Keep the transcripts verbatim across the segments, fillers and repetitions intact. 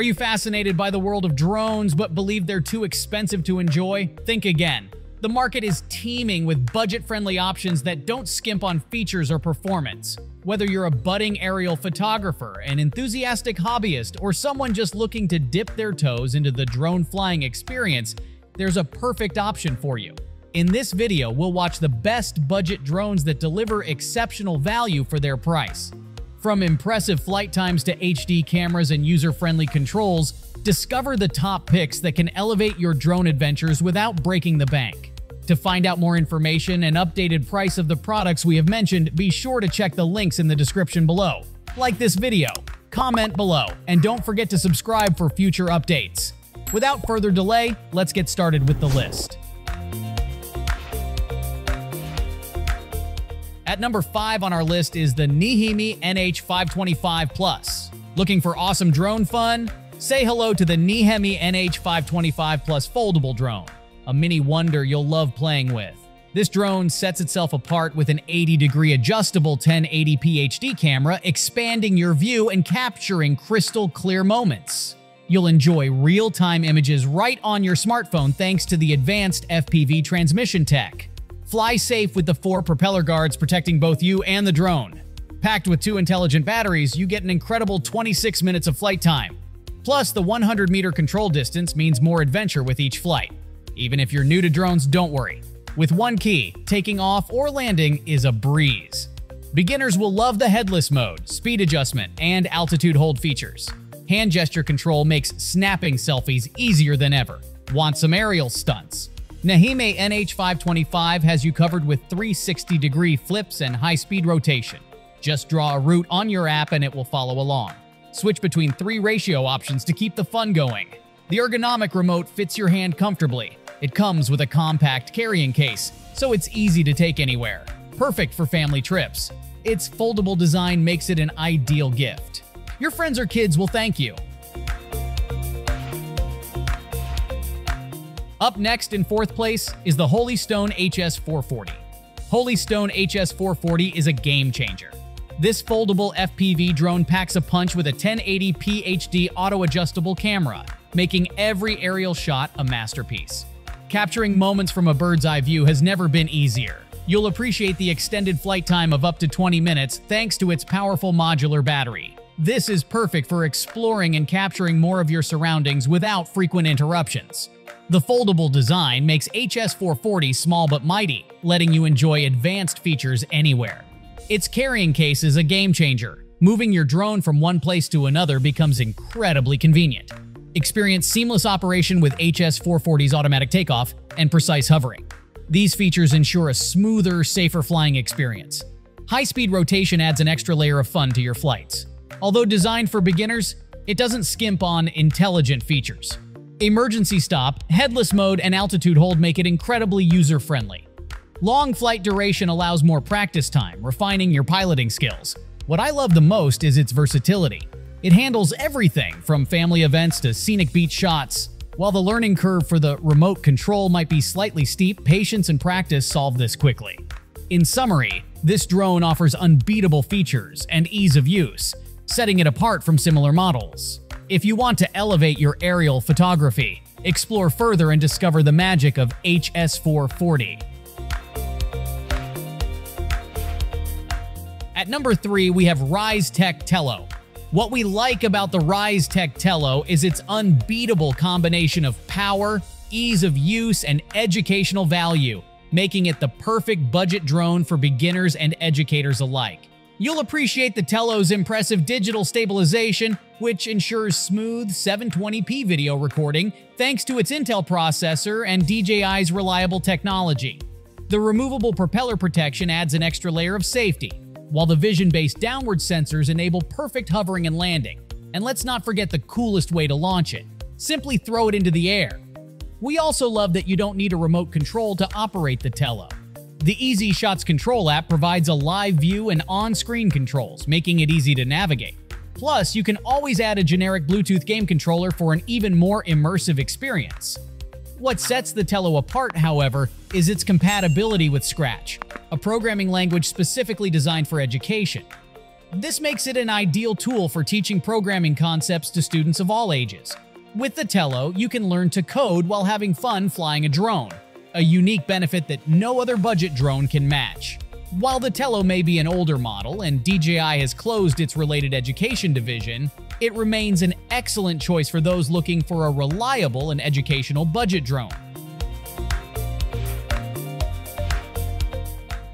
Are you fascinated by the world of drones but believe they're too expensive to enjoy? Think again. The market is teeming with budget-friendly options that don't skimp on features or performance. Whether you're a budding aerial photographer, an enthusiastic hobbyist, or someone just looking to dip their toes into the drone flying experience, there's a perfect option for you. In this video, we'll watch the best budget drones that deliver exceptional value for their price. From impressive flight times to H D cameras and user-friendly controls, discover the top picks that can elevate your drone adventures without breaking the bank. To find out more information and updated price of the products we have mentioned, be sure to check the links in the description below. Like this video, comment below, and don't forget to subscribe for future updates. Without further delay, let's get started with the list. At number five on our list is the NEHEME N H five twenty-five Plus. Looking for awesome drone fun? Say hello to the NEHEME N H five twenty-five Plus foldable drone, a mini wonder you'll love playing with. This drone sets itself apart with an eighty degree adjustable ten eighty p H D camera, expanding your view and capturing crystal clear moments. You'll enjoy real-time images right on your smartphone thanks to the advanced F P V transmission tech. Fly safe with the four propeller guards protecting both you and the drone. Packed with two intelligent batteries, you get an incredible twenty-six minutes of flight time. Plus, the one hundred meter control distance means more adventure with each flight. Even if you're new to drones, don't worry. With one key, taking off or landing is a breeze. Beginners will love the headless mode, speed adjustment, and altitude hold features. Hand gesture control makes snapping selfies easier than ever. Want some aerial stunts? NEHEME N H five twenty-five has you covered with three sixty degree flips and high-speed rotation. Just draw a route on your app and it will follow along. Switch between three ratio options to keep the fun going. The ergonomic remote fits your hand comfortably. It comes with a compact carrying case, so it's easy to take anywhere. Perfect for family trips. Its foldable design makes it an ideal gift. Your friends or kids will thank you. Up next in fourth place is the Holy Stone H S four forty. Holy Stone H S four forty is a game changer. This foldable F P V drone packs a punch with a ten eighty p H D auto-adjustable camera, making every aerial shot a masterpiece. Capturing moments from a bird's eye view has never been easier. You'll appreciate the extended flight time of up to twenty minutes thanks to its powerful modular battery. This is perfect for exploring and capturing more of your surroundings without frequent interruptions. The foldable design makes H S four forty small but mighty, letting you enjoy advanced features anywhere. Its carrying case is a game changer. Moving your drone from one place to another becomes incredibly convenient. Experience seamless operation with H S four forty's automatic takeoff and precise hovering. These features ensure a smoother, safer flying experience. High-speed rotation adds an extra layer of fun to your flights. Although designed for beginners, it doesn't skimp on intelligent features. Emergency stop, headless mode, and altitude hold make it incredibly user-friendly. Long flight duration allows more practice time, refining your piloting skills. What I love the most is its versatility. It handles everything from family events to scenic beach shots. While the learning curve for the remote control might be slightly steep, patience and practice solve this quickly. In summary, this drone offers unbeatable features and ease of use, setting it apart from similar models. If you want to elevate your aerial photography, explore further and discover the magic of H S four forty. At number three, we have Ryze Tech Tello. What we like about the Ryze Tech Tello is its unbeatable combination of power, ease of use, and educational value, making it the perfect budget drone for beginners and educators alike. You'll appreciate the Tello's impressive digital stabilization, which ensures smooth seven twenty p video recording thanks to its Intel processor and D J I's reliable technology. The removable propeller protection adds an extra layer of safety, while the vision-based downward sensors enable perfect hovering and landing. And let's not forget the coolest way to launch it. Simply throw it into the air. We also love that you don't need a remote control to operate the Tello. The Easy Shots Control app provides a live view and on-screen controls, making it easy to navigate. Plus, you can always add a generic Bluetooth game controller for an even more immersive experience. What sets the Tello apart, however, is its compatibility with Scratch, a programming language specifically designed for education. This makes it an ideal tool for teaching programming concepts to students of all ages. With the Tello, you can learn to code while having fun flying a drone, a unique benefit that no other budget drone can match. While the Tello may be an older model and D J I has closed its related education division, it remains an excellent choice for those looking for a reliable and educational budget drone.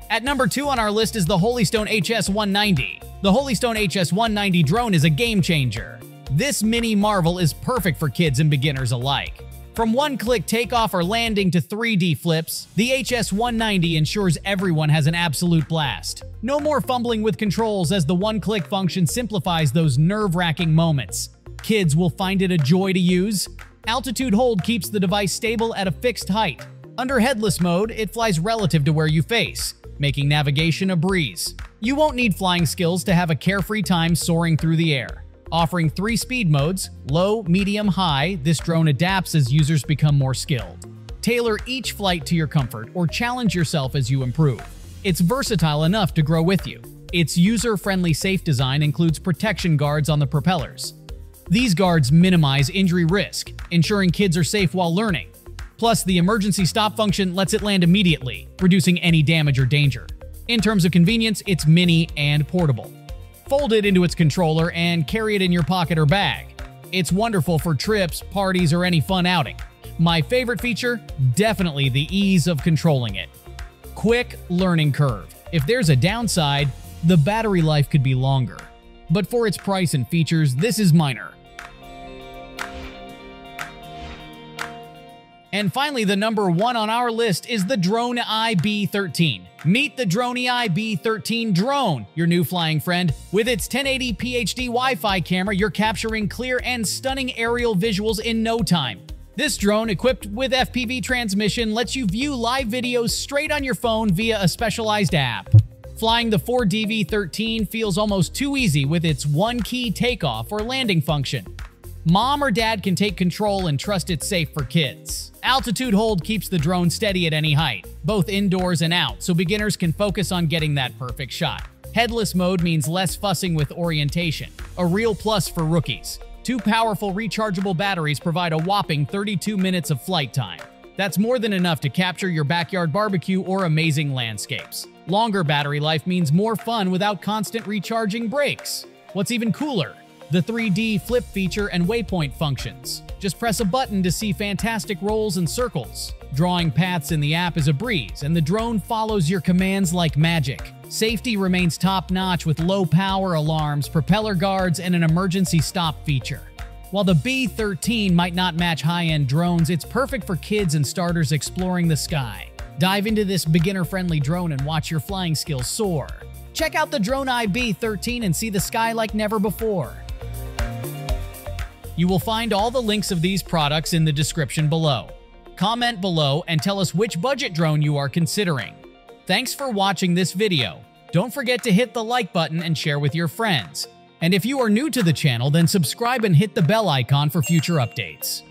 At number two on our list is the Holy Stone H S one ninety. The Holy Stone H S one ninety drone is a game changer. This mini marvel is perfect for kids and beginners alike. From one-click takeoff or landing to three D flips, the H S one ninety ensures everyone has an absolute blast. No more fumbling with controls, as the one-click function simplifies those nerve-wracking moments. Kids will find it a joy to use. Altitude hold keeps the device stable at a fixed height. Under headless mode, it flies relative to where you face, making navigation a breeze. You won't need flying skills to have a carefree time soaring through the air. Offering three speed modes, low, medium, high, this drone adapts as users become more skilled. Tailor each flight to your comfort or challenge yourself as you improve. It's versatile enough to grow with you. Its user-friendly safe design includes protection guards on the propellers. These guards minimize injury risk, ensuring kids are safe while learning. Plus, the emergency stop function lets it land immediately, reducing any damage or danger. In terms of convenience, it's mini and portable. Fold it into its controller and carry it in your pocket or bag. It's wonderful for trips, parties, or any fun outing. My favorite feature? Definitely the ease of controlling it. Quick learning curve. If there's a downside, the battery life could be longer. But for its price and features, this is minor. And finally, the number one on our list is the DRONEEYE V thirteen. Meet the DRONEEYE V thirteen drone, your new flying friend. With its ten eighty p H D Wi-Fi camera, you're capturing clear and stunning aerial visuals in no time. This drone, equipped with F P V transmission, lets you view live videos straight on your phone via a specialized app. Flying the four D V thirteen feels almost too easy with its one-key takeoff or landing function. Mom or dad can take control and trust it's safe for kids. Altitude hold keeps the drone steady at any height, both indoors and out, so beginners can focus on getting that perfect shot. Headless mode means less fussing with orientation, a real plus for rookies. Two powerful rechargeable batteries provide a whopping thirty-two minutes of flight time. That's more than enough to capture your backyard barbecue or amazing landscapes. Longer battery life means more fun without constant recharging breaks. What's even cooler? The three D flip feature and waypoint functions. Just press a button to see fantastic rolls and circles. Drawing paths in the app is a breeze, and the drone follows your commands like magic. Safety remains top-notch with low power alarms, propeller guards, and an emergency stop feature. While the V thirteen might not match high-end drones, it's perfect for kids and starters exploring the sky. Dive into this beginner-friendly drone and watch your flying skills soar. Check out the DRONEEYE V thirteen and see the sky like never before. You will find all the links of these products in the description below. Comment below and tell us which budget drone you are considering. Thanks for watching this video. Don't forget to hit the like button and share with your friends. And if you are new to the channel, then subscribe and hit the bell icon for future updates.